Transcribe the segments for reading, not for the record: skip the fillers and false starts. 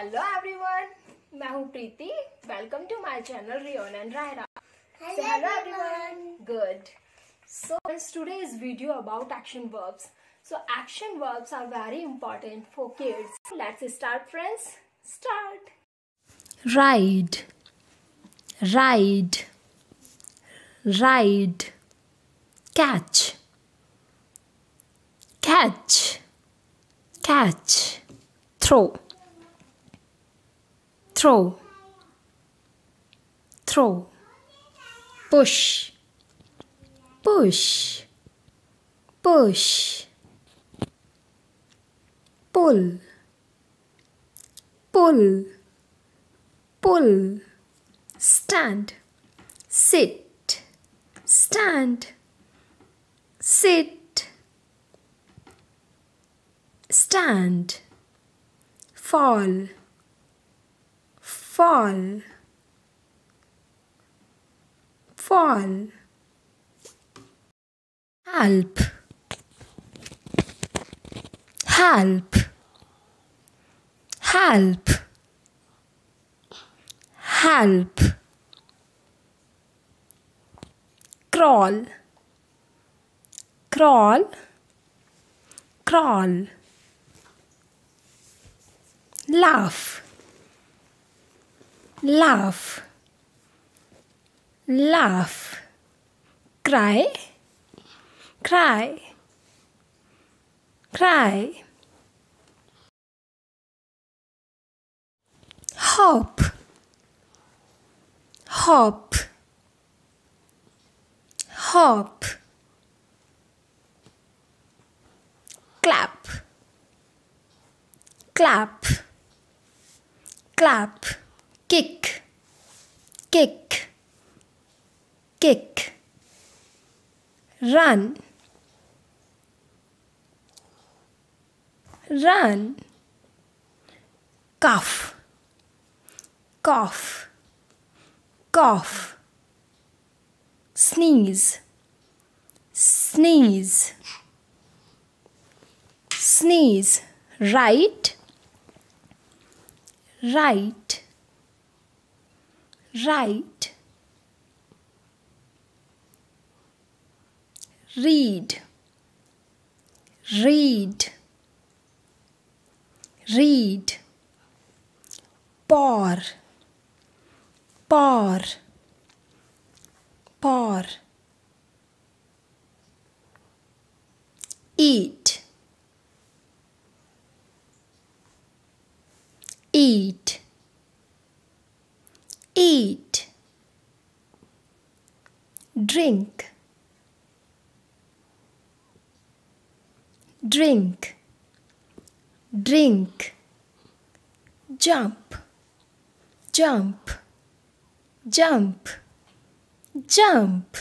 Hello everyone, मैं हूँ Preeti. Welcome to my channel Riyon and Rayara. Hello everyone, good. So today's video about action verbs. So action verbs are very important for kids. Let's start, friends. Start. Ride, ride, ride. Catch, catch, catch. Throw, throw, throw. Push, push, push. Pull, pull, pull. Stand, sit, stand, sit. Stand. Fall, fall, fall. Help, help, help, help. Crawl, crawl, crawl. Laugh, laugh, laugh. Cry, cry, cry. Hop, hop, hop. Clap, clap, clap. Kick, kick, kick. Run, run. Cough, cough, cough. Sneeze, sneeze, sneeze. Right, right, right. Read, read, read. Pour, pour, pour. Eat, eat, eat. Drink, drink, drink. Jump, jump, jump, jump.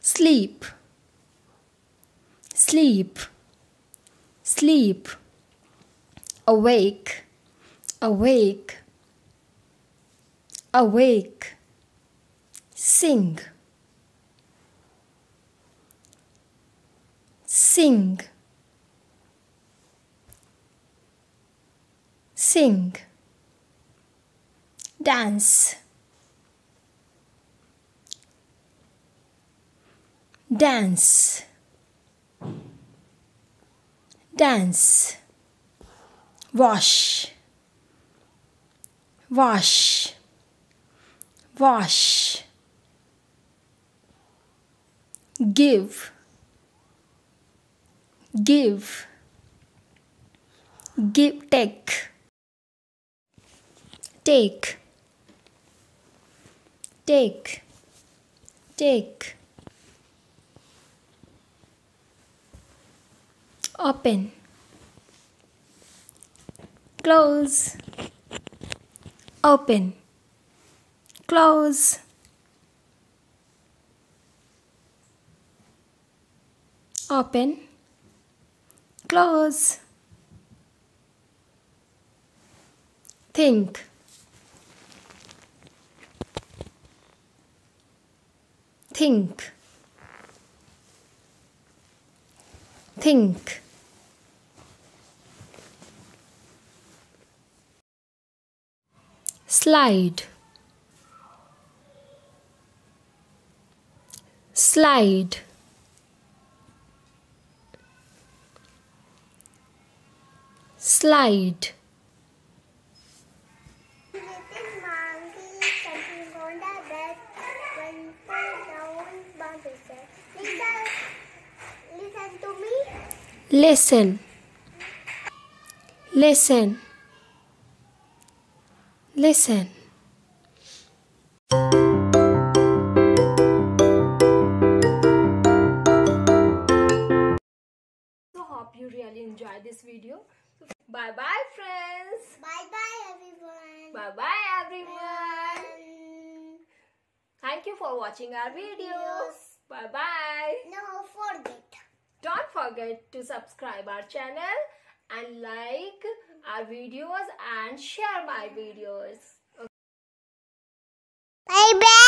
Sleep, sleep, sleep. Awake, awake, awake. Sing, sing, sing. Dance, dance, dance. Wash, wash, wash. Give, give, give. Take, take, take, take. Open, close, open, close. Open, close. Think, think, think. slide, slide, slide. Listen to me. Listen. Listen. Listen. So hope you really enjoyed this video. Bye bye friends. Bye bye everyone. Bye bye everyone. Thank you for watching our videos. Bye bye. No, forget. Don't forget to subscribe our channel and like our videos and share my videos. Okay. Bye bye.